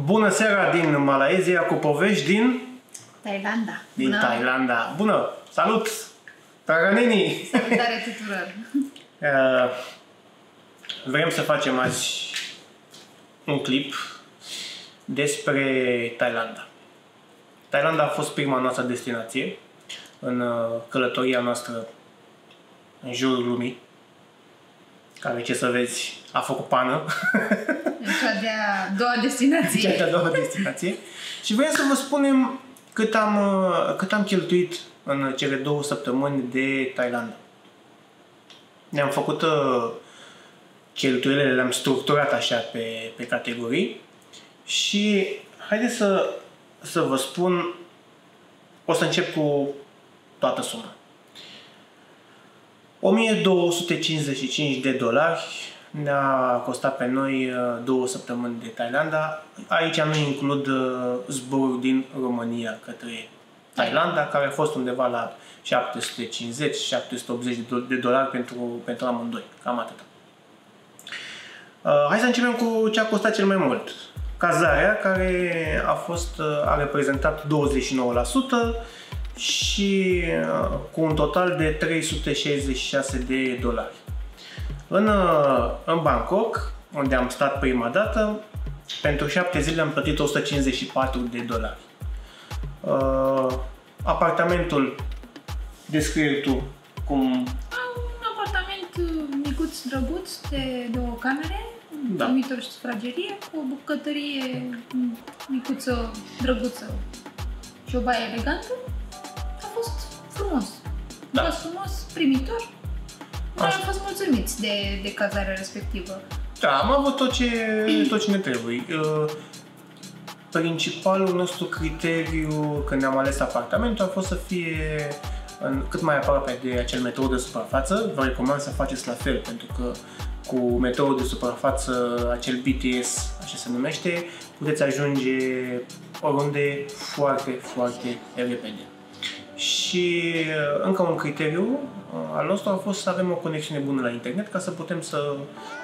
Bună seara din Malaezia cu povești din... Thailanda. Din bună. Thailanda. Bună! Salut! Taranini! Salutare tuturor! Vrem să facem azi un clip despre Thailanda. Thailanda a fost prima noastră destinație în călătoria noastră în jurul lumii, care, ce să vezi, a făcut pană. Cea de-a doua destinație. Cea de-a doua destinație. Și vreau să vă spunem cât am cheltuit în cele 2 săptămâni de Thailanda. Ne-am făcut cheltuielile, le-am structurat așa pe categorii și haideți să vă spun, o să încep cu toată suma. 1255 de dolari ne-a costat pe noi 2 săptămâni de Thailanda. Aici nu includ zborul din România către Thailanda, care a fost undeva la 750-780 de dolari pentru amândoi. Cam atât. Hai să începem cu ce a costat cel mai mult. Cazarea, care a reprezentat 29% și cu un total de 366 de dolari. În Bangkok, unde am stat prima dată, pentru 7 zile am plătit 154 de dolari. Apartamentul, descrie tu cum... Un apartament micuț, drăguț, de 2 camere, da. Dormitor și sufragerie, cu o bucătărie micuță, drăguță și o baie elegantă. A fost frumos. Da. A fost frumos, primitor. Noi am fost mulțumiți de cazarea respectivă. Da, am avut tot ce ne trebuie. Principalul nostru criteriu când ne-am ales apartamentul a fost să fie cât mai aproape de acel metrou de suprafață. Vă recomand să faceți la fel, pentru că cu metroul de suprafață, acel BTS, așa se numește, puteți ajunge oriunde foarte, foarte repede. Și încă un criteriu al nostru a fost să avem o conexiune bună la internet, ca să putem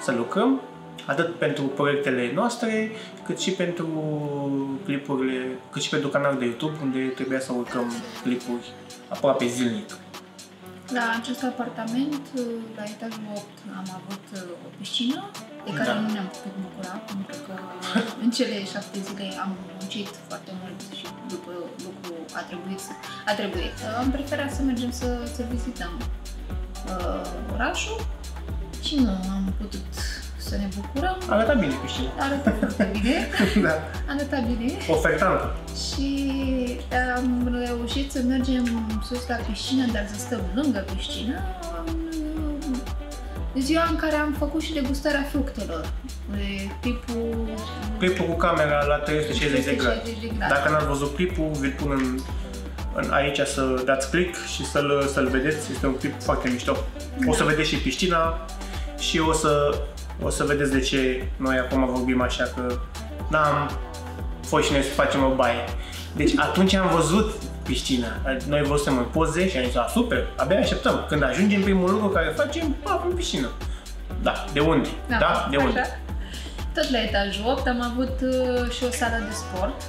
să lucrăm, atât pentru proiectele noastre, cât și pentru clipurile, cât și pentru canalul de YouTube, unde trebuia să urcăm clipuri aproape zilnic. La acest apartament, la etajul 8, am avut o piscină, de care nu ne-am putut bucura, pentru că în cele 7 zile am muncit foarte mult și după lucru a trebuit. Am preferat să mergem să vizităm orașul și nu am putut să ne bucurăm. Arăta bine piscina. Arăta foarte bine. Da. Arăta bine. Ofertantă. Și am reușit să mergem sus la piscină, dar să stăm lângă piscină. Ziua în care am făcut și degustarea fructelor, clipul cu camera la 360 de grade. Dacă n-ați văzut clipul, vi-l pun aici să dați click și să-l vedeți, este un clip foarte mișto. Da. O să vedeți și piscina și o să vedeți de ce noi acum vorbim așa că n-am fost și noi să facem o baie. Deci atunci am văzut piscina. Noi văzusem în poze și am zis, super, abia așteptăm. Când ajungem, primul lucru care facem, avem piscină. Da, de unde? Da, de unde? Așa. Tot la etajul 8 am avut și o sală de sport.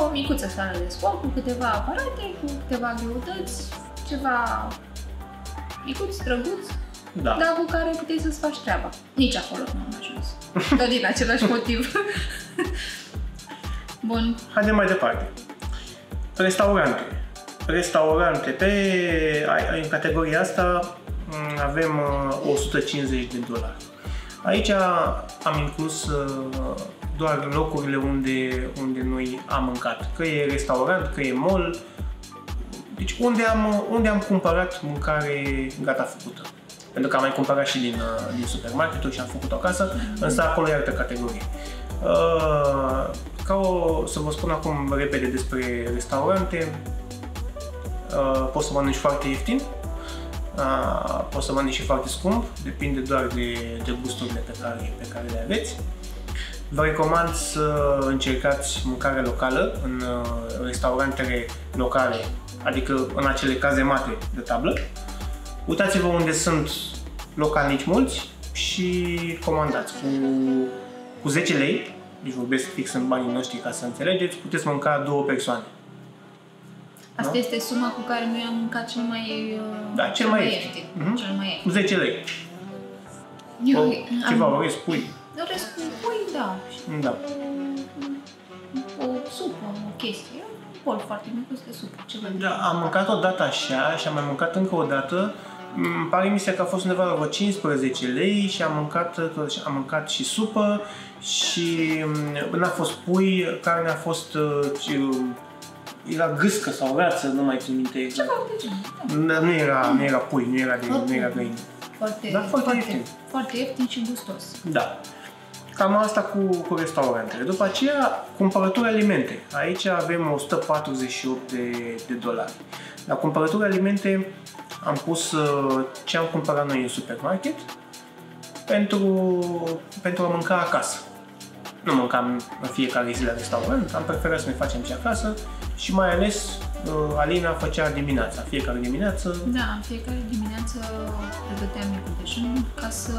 O micuță sală de sport cu câteva aparate, cu câteva greutăți, ceva micuț, drăguț, da. Dar cu care puteai să-ți faci treaba. Nici acolo nu am ajuns. Tot din același motiv. Bun. Haide mai departe. Restaurante. Restaurante. În categoria asta avem 150 de dolari. Aici am inclus doar locurile unde noi am mâncat. Că e restaurant, că e mall. Deci unde am cumpărat mâncare gata făcută. Pentru că am mai cumpărat și din supermarketul și am făcut-o acasă, însă acolo e altă categorie. Să vă spun acum repede despre restaurante. Poți să mănânci foarte ieftin, poți să mănânci și foarte scump, depinde doar de gusturile pe care le aveți. Vă recomand să încercați mâncare locală în restaurantele locale, adică în acele cazemate de tablă. Uitați-vă unde sunt localnici mulți și comandați cu 10 lei. deci vorbesc fix în banii noștri ca să înțelegeți, puteți mânca 2 persoane. Asta da? Este suma cu care noi am mâncat cel mai, da, cel mai ieftin. Cel mai ieftin. 10 lei. Orez pui. Orez cu pui, da. Da. O supă, o chestie. Pol foarte mic, este supă. Da, am mâncat o dată așa și am mai mâncat încă o dată. Îmi pare misia că a fost undeva la vreo 15 lei și am mâncat și supă și n-a fost pui, carnea a fost era gâscă sau rață, nu mai țin minte exact. Nu era pui, nu era găină. Foarte ieftin. Foarte ieftin și gustos. Da. Cam asta cu restaurantele. După aceea, cumpărături alimente. Aici avem 148 de dolari. La cumpărături alimente am pus ce am cumpărat noi în supermarket pentru a mânca acasă. Nu mâncam în fiecare zi la restaurant, am preferat să ne facem ce acasă și mai ales Alina făcea dimineața, fiecare dimineață. Da, fiecare dimineață pregăteam micul dejun ca să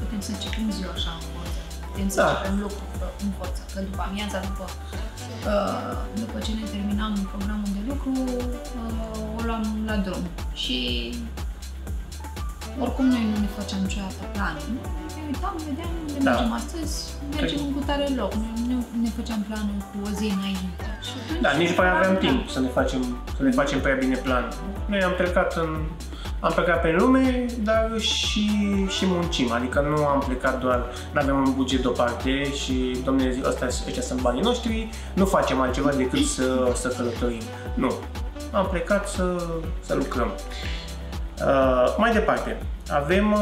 putem să începem ziua așa în forță. Putem să începem locul în forță, că după amiaza, după ce ne terminam programul de lucru, o luam la drum. Și oricum noi nu ne făceam niciodată planul. Ne uitam, vedeam, ne mergem astăzi, mergem în cutare loc. Noi ne făceam planul cu o zi înainte. Da, nici prea aveam timp să ne facem prea bine planul. Noi am plecat pe lume, dar și muncim. Adică nu am plecat doar, nu avem un buget deoparte și domnule, ăștia sunt banii noștri, nu facem altceva decât să călătorim. Nu. Am plecat să lucrăm. Mai departe, avem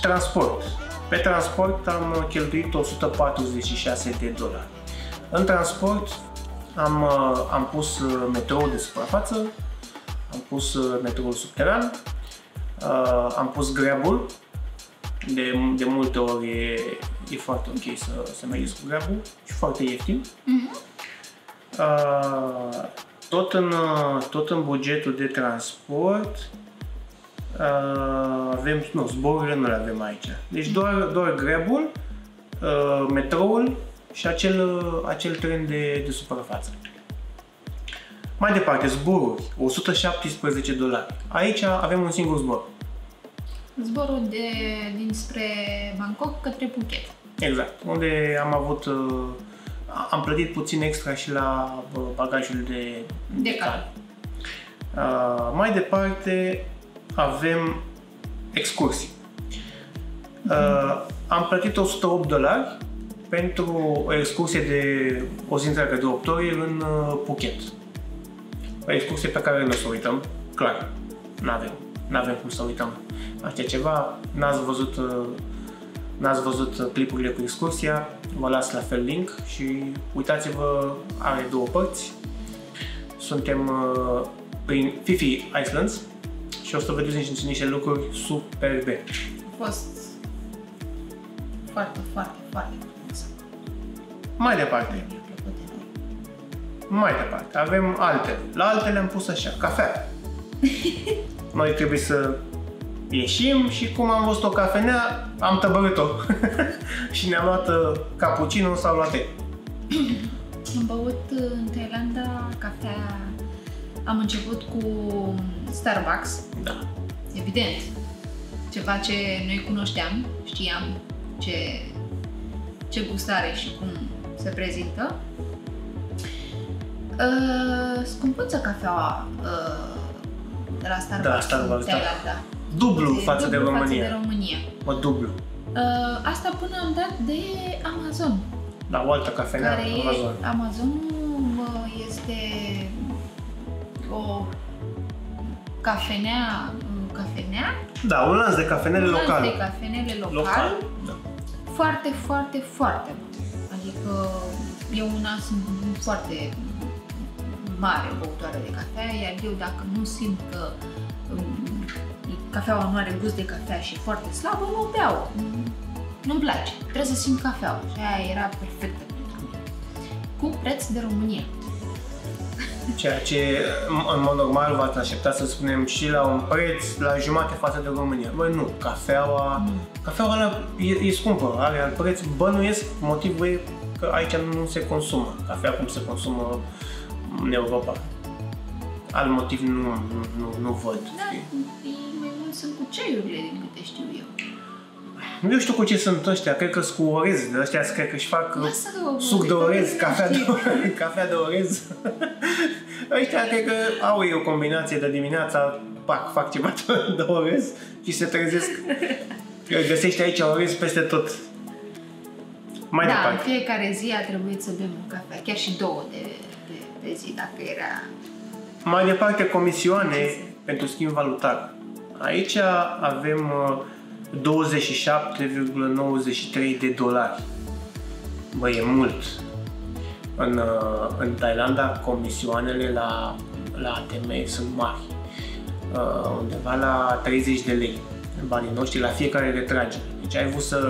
transport. Pe transport am cheltuit 146 de dolari. În transport am pus metroul de suprafață, am pus metroul subteran, am pus grabul, de multe ori e foarte ok să mergeți cu grabul și foarte ieftin. Tot în bugetul de transport avem, nu, zborurile nu le avem aici, deci doar grabul, metroul și acel tren de suprafață. Mai departe, zboruri, 117 dolari. Aici avem un singur zbor. Zborul dinspre Bangkok către Phuket. Exact, unde am plătit puțin extra și la bagajul de cal. Mai departe avem excursii. Am plătit 108 dolari pentru o excursie de o zi întreagă, de 8 ore în Phuket. O excursie pe care nu o să uităm, clar, n-avem cum să uităm așa ceva. N-ați văzut clipurile cu excursia, vă las la fel link și uitați-vă, are 2 părți. Suntem prin Phi Phi Islands și o să vedeți niște lucruri superbe. A fost foarte. Mai departe, avem altele. La altele am pus așa, cafea. Noi trebuie să ieșim și cum am văzut o cafenea, am tăbărât-o. Și ne-am luat cappuccino sau latte. Am băut în Thailanda cafea. Am început cu Starbucks. Da. Evident. Ceva ce noi cunoșteam, știam ce gustare și cum se prezintă. Scumpuță cafeaua de la Starbucks. Da, Starbucks, da. Dublu față de România. O dublu. Asta până am dat de Amazon. Da, o altă cafenea care Amazon. Amazonul este o cafenea? Da, un lanț de cafenele locale. Un lanț de cafenele locale. Da. Foarte bun. Adică eu una sunt foarte mare băutoare de cafea, iar eu dacă nu simt că cafeaua nu are gust de cafea și e foarte slabă, nu o beau. Nu-mi place. Trebuie să simt cafeaua și aia era perfectă pentru mine. Cu preț de România. Ceea ce, în mod normal, v-ați aștepta să spunem și la un preț la jumate față de România. Băi, nu, cafeaua e scumpă, are alt preț, bănuiesc, motivul e că aici nu se consumă cafea cum se consumă în Europa. Alt motiv nu văd. Dar mai mult sunt cu ceaiurile, din câte știu eu. Nu știu cu ce sunt ăștia, cred că sunt cu orez, de ăștia cred că își fac suc de orez, cafea de orez. Ăștia cred că au ei o combinație de dimineața, fac ceva de orez și se trezesc. Găsești aici orez peste tot. Mai departe. Da, în fiecare zi a trebuit să bem o cafea, chiar și două pe zi, dacă era... Mai departe, comisioane pentru schimb valutar. Aici avem... 27,93 de dolari. Băi, e mult. În Thailanda, comisioanele la ATM sunt mari. Undeva la 30 de lei banii noștri la fiecare retragere. Deci ai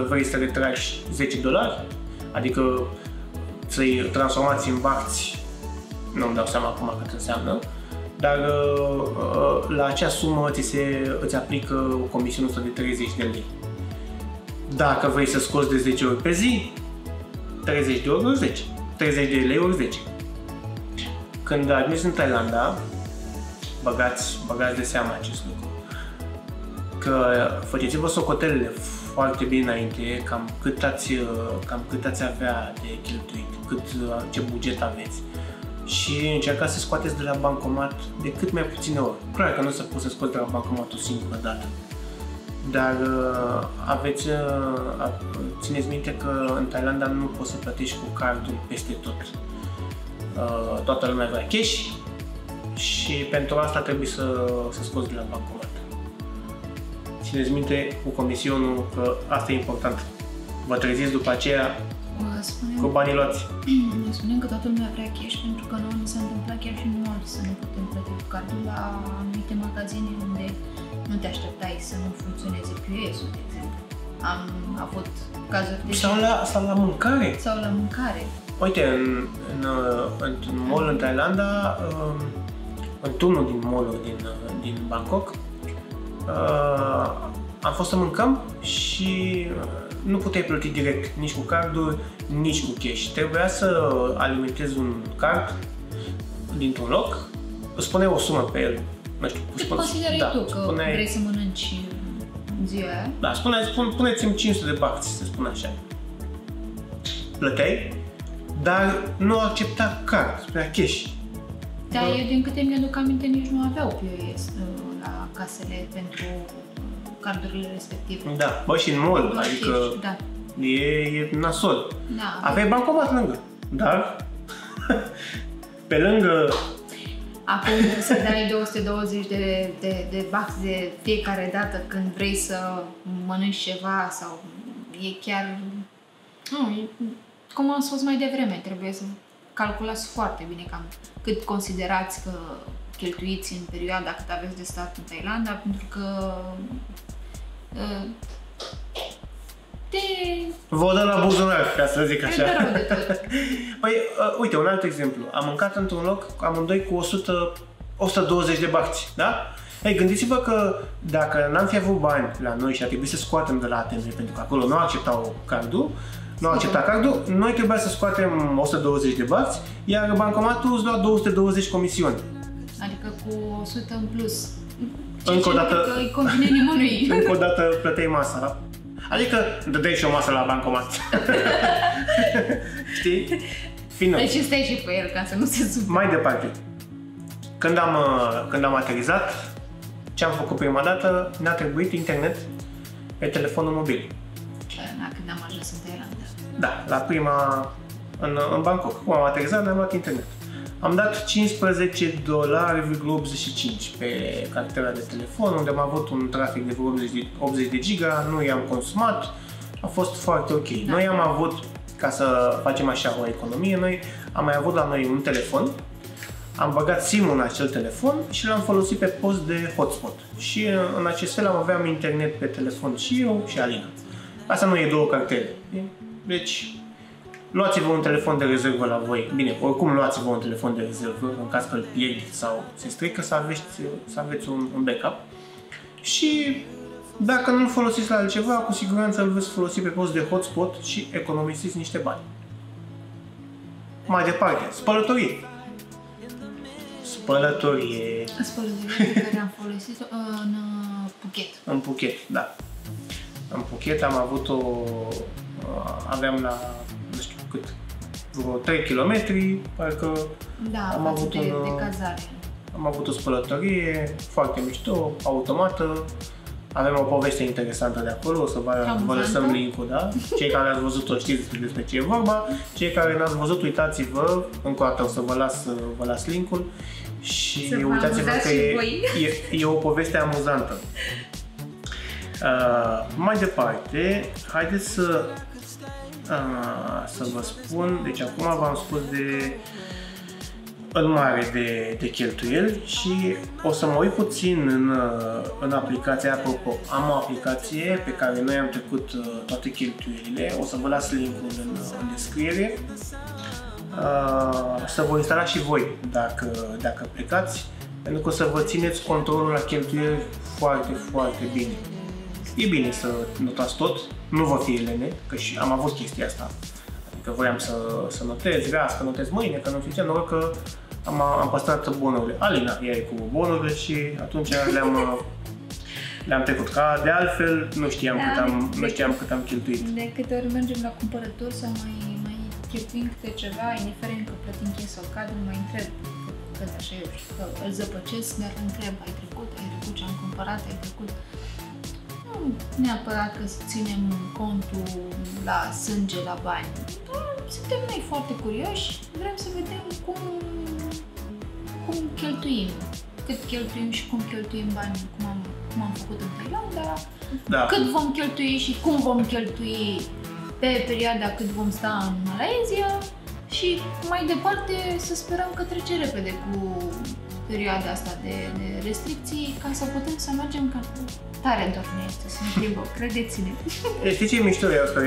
vrei să retragi 10 dolari? Adică să-i transformați în bahți. Nu-mi dau seama acum cât înseamnă. Dar la acea sumă îți aplică o comisiune de 30 de lei. Dacă vrei să scoți de 10 ori pe zi, 30 de ori 10. 30 de lei ori 10. Când ajungi în Thailanda, băgați de seama acest lucru. Că faceți-vă socotelele foarte bine înainte, cam cât ați avea de cheltuit, ce buget aveți. Și încercați să scoateți de la bancomat de cât mai puține ori. Clar că nu se poate să scoți de la bancomat o singură dată. Dar țineți minte că în Thailanda nu poți să plătești cu cardul peste tot. Toată lumea vrea cash și pentru asta trebuie să scoți de la bancomat. Țineți minte cu comisionul că asta e important. Vă treziți după aceea cu banii luați. Ne spunem că toată lumea vrea cash pentru că nouă ni s-a întâmplat chiar și noi să ne putem plăti cu cardul la anumite magazine unde nu te așteptai să nu funcționeze POS-ul, de exemplu. Am avut cazuri de... Sau la mâncare. Sau la mâncare. Uite, într-un mall în Thailanda, într-unul din mall-uri din Bangkok, am fost să mâncăm și nu puteai plăti direct, nici cu cardul, nici cu cash. Trebuia să alimentezi un card dintr-un loc, îți puneai o sumă pe el. Nu știu, consideri tu că vrei să mănânci ziua aia? Da, puneți-mi 500 de bahți, să spun așa. Plăteai, dar nu accepta card, spunea cash. Dar eu, din câte mi-aduc aminte, nici nu aveau POS la casele pentru cardurile respective. Da, bă, și în mall, adică da. E nasol. Da, aveai bancomat lângă, dar pe lângă... Acum să dai 220 de baht de fiecare dată când vrei să mănânci ceva sau e chiar... Nu, cum am spus mai devreme, trebuie să calculați foarte bine cam cât considerați că cheltuiți în perioada cât aveți de stat în Thailanda, pentru că vă dă la buzunar, ca să zic așa. Păi, uite, un alt exemplu. Am mâncat într-un loc amândoi cu 120 de bahți, da? Ei, gândiți-vă că dacă n-am fi avut bani la noi și ar trebui să scoatem de la ATM, pentru că acolo nu acceptau cardul, noi trebuia să scoatem 120 de bahți, iar bancomatul îți lua 220 comisiuni. Adică cu 100 în plus. Încă o dată, îi convine nimănui. Încă o dată plăteai masa. Adică dădeai și o masă la bancomat. Știi? Finul. Deci stai și pe el ca să nu se supere. Mai departe. Când am aterizat, ce am făcut prima dată, ne-a trebuit internet pe telefonul mobil. Da, când am ajuns în Thailanda. Da, la prima... În Bangkok. Cum am aterizat, ne-am luat internet. Am dat 15,85 $ pe cartela de telefon, unde am avut un trafic de vreo 80 de giga, nu i-am consumat, a fost foarte ok. Da. Noi am avut, ca să facem așa o economie, noi am mai avut la noi un telefon, am băgat SIM-ul în acel telefon și l-am folosit pe post de hotspot. Și în acest fel aveam internet pe telefon și eu și Alina. Asta nu e două cartele. Deci... Luați-vă un telefon de rezervă la voi. Bine, oricum luați-vă un telefon de rezervă în caz că îl pierdeți sau se strică, să aveți un backup. Și dacă nu-l folosiți la altceva, cu siguranță îl veți folosi pe post de hotspot și economisiți niște bani. Mai departe, spălătorie. Spălătorie. Spălătorie pe care am folosit-o în Phuket. În Phuket, da. În Phuket am avut-o, aveam la, nu știu cât, vreo 3 km, parcă da, am avut un, de cazare. Am avut o spălătorie foarte mișto, automată. Avem o poveste interesantă de acolo, o să vă lăsăm link-ul, da? Cei care ați văzut-o știți despre ce e vorba, cei care n-ați văzut, uitați-vă, încă o dată o să vă las link-ul și uitați-vă că e o poveste amuzantă. Mai departe, haideți să vă spun, deci acum v-am spus de în mare de cheltuieli și o să mă uit puțin în aplicația. Apropo, am o aplicație pe care noi am trecut toate cheltuielile, o să vă las link-ul în descriere, să vă instalați și voi dacă plecați, pentru că o să vă țineți controlul la cheltuieli foarte, foarte bine. E bine să notați tot, nu vă fie lene, că și am avut chestia asta, adică voiam să notez, că notez mâine, că nu știu ce, noroc că am păstrat bonurile. Alina ea e cu bonurile și atunci le-am trecut. Ca de altfel nu știam, cât am cheltuit. De câte ori mergem la cumpărături sau mai cheltuim câte ceva, indiferent că plătim cheie sau cadru, mai întreb. Că așa eu știu că îl zăpăcesc, dar întreb, ai trecut ce am cumpărat, ai trecut. Nu neapărat că ținem contul la sânge, la bani, dar suntem noi foarte curioși, vrem să vedem cum cheltuim, cât cheltuim și cum cheltuim banii, cum am făcut în Thailanda, da. Cât vom cheltui și cum vom cheltui pe perioada cât vom sta în Malaezia și mai departe să sperăm că trece repede cu perioada asta de restricții, ca să putem să mergem ca tare doar ne este, să ne plimbăm, credeți-ne. Știi ce e mișto? Eu că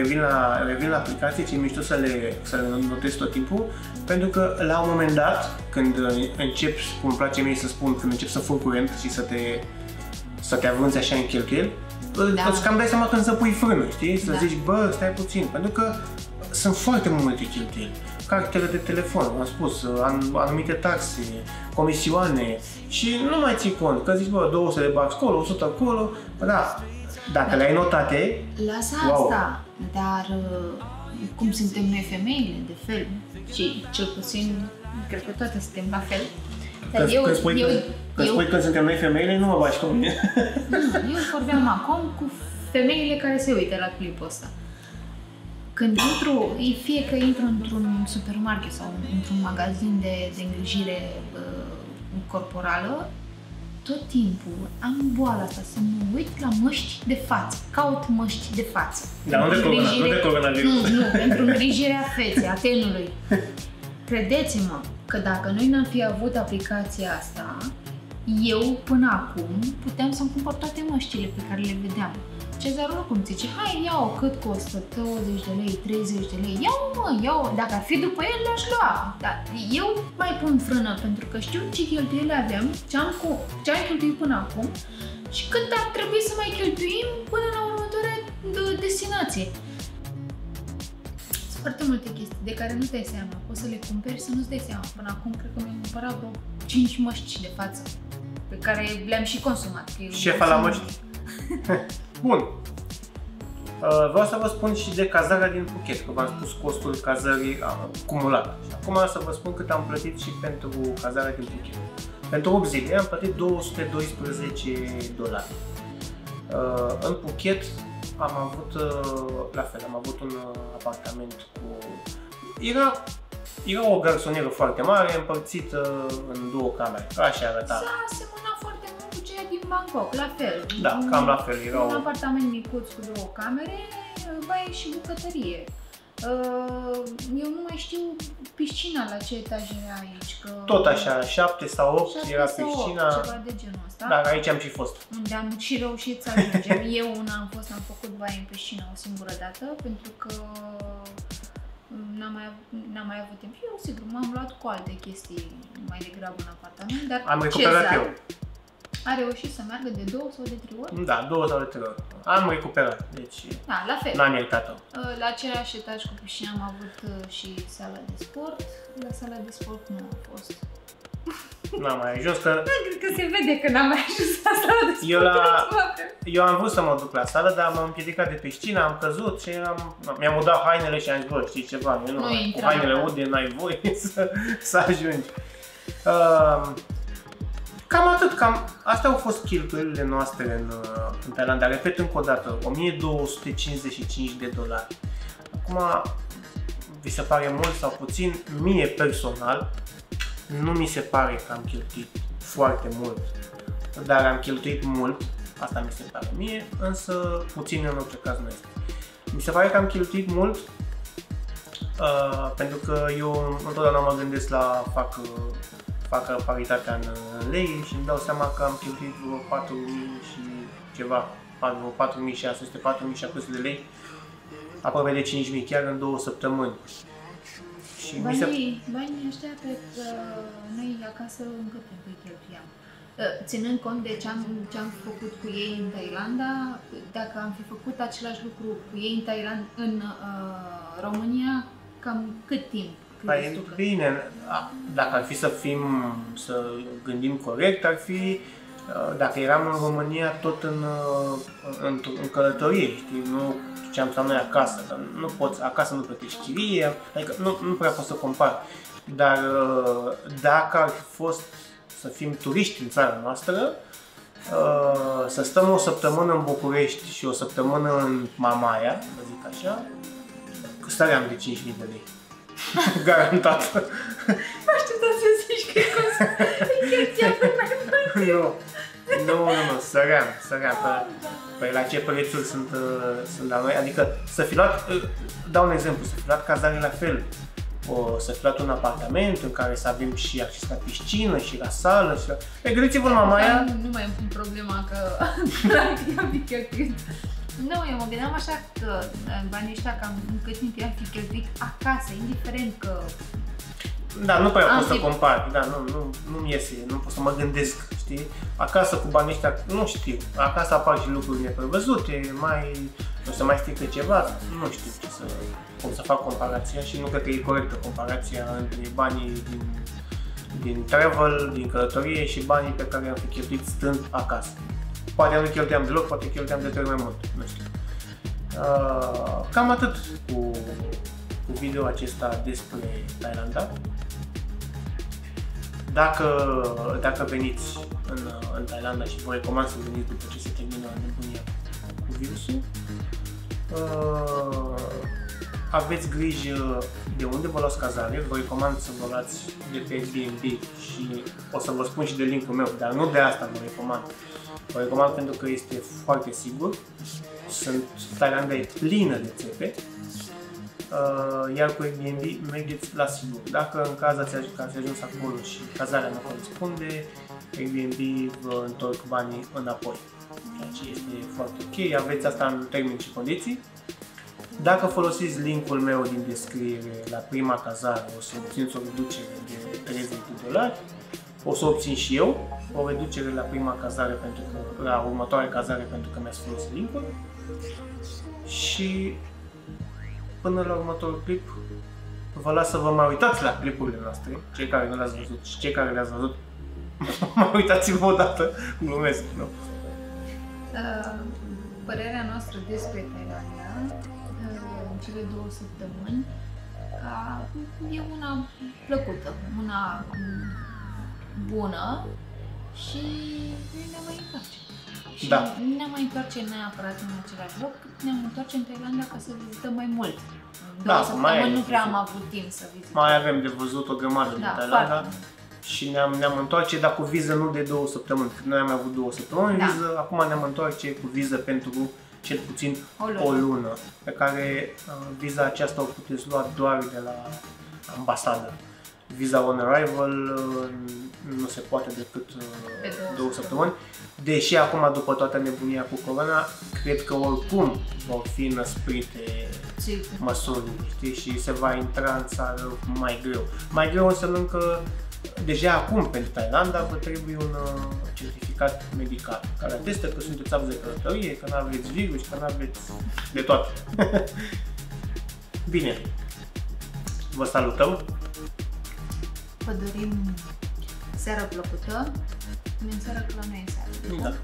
revin la aplicație, ce e mișto să le notez tot timpul, pentru că la un moment dat, când încep, cum îmi place mie să spun, când încep să fur curent și să te avânți așa în cheltuieli, da. Îți cam dai seama când să pui frână, știi? Să zici, bă, stai puțin, pentru că sunt foarte multe cheltuieli. Cartele de telefon, am spus, anumite taxe, comisioane și nu mai ții cont, că zici, bă, 200 de bați acolo, 100 acolo, da, dacă le-ai notate, lasă asta, dar cum suntem noi femeile, de fel, și cel puțin, cred că toate suntem la fel, dar eu spui că suntem noi femeile, nu mă baci cu mine. Eu vorbeam acum cu femeile care se uită la clipul ăsta. Când intru, fie că intru într-un supermarket sau într-un magazin de îngrijire corporală, tot timpul am boala asta să mă uit la măști de față, caut măști de față. Dar nu, pentru îngrijirea feței, a tenului. Credeți-mă că dacă noi n-am fi avut aplicația asta, eu până acum puteam să-mi cumpăr toate măștile pe care le vedeam. Cezarul cum zice, hai iau, cât costă, 20 de lei, 30 de lei, iau, dacă ar fi după el, le-aș lua. Dar eu mai pun frână, pentru că știu ce cheltuieli aveam, ce am cheltuit până acum și cât ar trebui să mai cheltuim până la următoarea destinație. Sunt foarte multe chestii de care nu-ți dai seama, poți să le cumperi să nu-ți dai seama. Până acum, cred că mi-am cumpărat vreo 5 măști de față, pe care le-am și consumat. Șefa la măști. Bun. Vreau să vă spun și de cazarea din Phuket, că v-am spus costul cazării cumulat. Acum să vă spun cât am plătit și pentru cazarea din Phuket. Pentru 8 zile am plătit $212. În Phuket am avut, la fel, am avut un apartament cu... Era o garsonieră foarte mare, împărțită în două camere, așa arăta. S-a asemănat foarte mult cu ceea din Bangkok, la fel. Da, cam la fel. Era un apartament micuț cu două camere, baie și bucătărie. Eu nu mai știu piscina la ce etaj era aici. Că tot așa, 7 sau 8 era piscina. 8, ceva de genul ăsta. Dar aici am și fost. Unde am și reușit să ajungem. Eu una am făcut baie în piscină o singură dată, pentru că n-am mai avut timp. Eu, sigur, m-am luat cu alte chestii mai degrabă în apartament, dar am recuperat eu. A reușit să meargă de 2 sau de 3 ori? Da, 2 sau de 3 ori. Am recuperat, deci da, la fel. N-am iertat-o. La același etaj cu piscina am avut și sala de sport. La sala de sport nu a fost. N-am mai ajuns că... Da, cred că se vede că n-am mai ajuns la sala de sport. Eu am vrut să mă duc la sală, dar m-am împiedicat de piscină, am căzut și mi-am udat hainele și am zis, bă, știi ceva, eu nu cu hainele ude, n-ai voie să ajungi. Cam atât, astea au fost cheltuielile noastre în Thailanda. Repet încă o dată, 1255 de dolari. Acum, vi se pare mult sau puțin? Mie personal, nu mi se pare că am cheltuit foarte mult, dar am cheltuit mult, asta mi se pare mie, însă puțin în orice caz nu este. Mi se pare că am cheltuit mult pentru că eu întotdeauna mă gândesc la fac paritatea în lei și îmi dau seama că am cheltuit vreo 4.600-4.700 de lei, aproape de 5.000 chiar în 2 săptămâni. Și banii ăștia cred că noi acasă încă trebuie că cheltuiam. Ținând cont de ce am făcut cu ei în Thailanda, dacă am fi făcut același lucru cu ei în Thailanda, în România, cam cât timp? Bine, dacă ar fi să gândim corect, ar fi, dacă eram în România, tot în călătorie, știi, nu ce am stat noi acasă, dar nu poți, acasă nu plătești chirie, adică nu prea pot să compar, dar dacă ar fi fost să fim turiști în țara noastră, să stăm 1 săptămână în București și 1 săptămână în Mamaia, să zic așa, stăream de 5.000 de lei. Garantat. Mă așteptam să zici că e costă. Nu, săream. Păi la ce prețuri sunt la noi? Adică să fi luat, dau un exemplu, să fi luat cazare la fel. Să fi luat un apartament în care să avem și acces la piscină și la sală și la... Păi gândiți-vă, Mamaia... Nu mai am problema că... Nu, eu mă gândeam așa că banii ăștia cam cât timp i-am fi cheltuit acasă, indiferent că... Da, nu prea pot să compar, da, nu-mi iese, nu pot să mă gândesc, știi? Acasă cu banii ăștia, nu știu, acasă apar și lucruri neprevăzute, o să mai strică ceva, nu știu cum să fac comparația și nu cred că e corectă comparația între banii din travel, din călătorie și banii pe care i-am fi cheltuit stând acasă. Poate nu cheltuiam deloc, poate cheltuiam de 3 mai mult, nu știu. Cam atât cu video acesta despre Thailanda. Dacă veniți în Thailanda și vă recomand să veniți după ce se termină nebunia cu virusul, aveți grijă de unde vă luați cazare, vă recomand să vă luați de pe Airbnb și o să vă spun și de linkul meu, dar nu de asta vă recomand. Vă recomand pentru că este foarte sigur, Thailanda e plină de țepe, iar cu Airbnb mergeți la sigur. Dacă în caz ați ajuns acolo și cazarea nu corespunde, Airbnb vă întorc banii înapoi. Deci este foarte ok, aveți asta în termeni și condiții. Dacă folosiți linkul meu din descriere, la prima cazare o să obțineți o reducere de 30 de dolari. O să obțin și eu o reducere la prima cazare, la următoarea cazare, pentru că mi-ați folosit linkul. Și până la următorul clip, vă las să vă mai uitați la clipurile noastre, cei care nu le-ați văzut și cei care le-ați văzut, mai uitați-vă o dată, glumesc, nu? Părerea noastră despre Thailanda în cele 2 săptămâni e una plăcută, una bună și ne mai întoarce. Da. Și ne mai întoarce neapărat în același loc, ne-am întors în Thailanda ca să vizităm mai mult. Două săptămâni nu prea am avut timp să vizităm. Mai avem de văzut o grămadă din Thailanda și ne-am întoarce, dar cu viză nu de 2 săptămâni. Noi am avut 2 săptămâni viză, acum ne-am întoarce cu viză pentru cel puțin o lună, pe care viza aceasta o puteți lua doar de la ambasadă. Visa on arrival nu se poate decât 2 săptămâni, deși acum, după toată nebunia cu corona, cred că oricum vor fi năsprite măsurile, știi? Și se va intra în țară mai greu. Mai greu înseamnă că Deja acum, pentru Thailanda, vă trebuie un certificat medical care atestă că sunteți abuz de călătorie, că nu aveți virus, că nu aveți de toate. Bine, vă salutăm! Vă dorim seară plăcută, din seară că la noi e seară.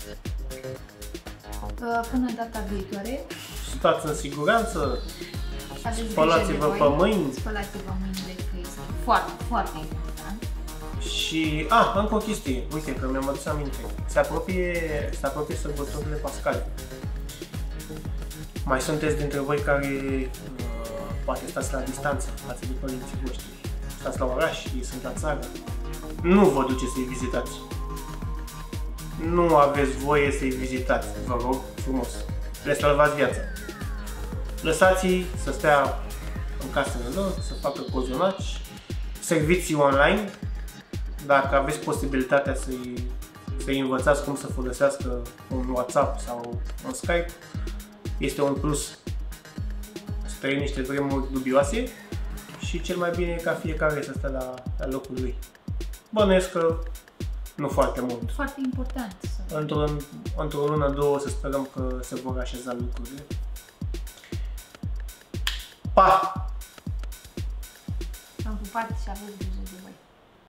Da. Până data viitoare, stați în siguranță, spălați-vă pe mâini. Spălați-vă mâinile, că este foarte, foarte important. Și, încă o chestie, uite că mi-am adus aminte, se apropie sărbătorile pascale. Mai sunteți dintre voi care poate stați la distanță față de părinții voștri, stați la oraș, ei sunt la țară. Nu vă duceți să-i vizitați. Nu aveți voie să-i vizitați, vă rog frumos. Le salvați viața. Lăsați-i să stea în casele lor, să facă cozonaci, serviți-i online. Dacă aveți posibilitatea să-i învățați cum să folosească un WhatsApp sau un Skype, este un plus. Să trăim niște vremuri dubioase și cel mai bine e ca fiecare să stea la locul lui. Bănuiesc că nu foarte mult. Foarte important. Într-o lună, două, să sperăm că se vor așeza lucrurile. Pa! Am pupat și aveți grijă de voi.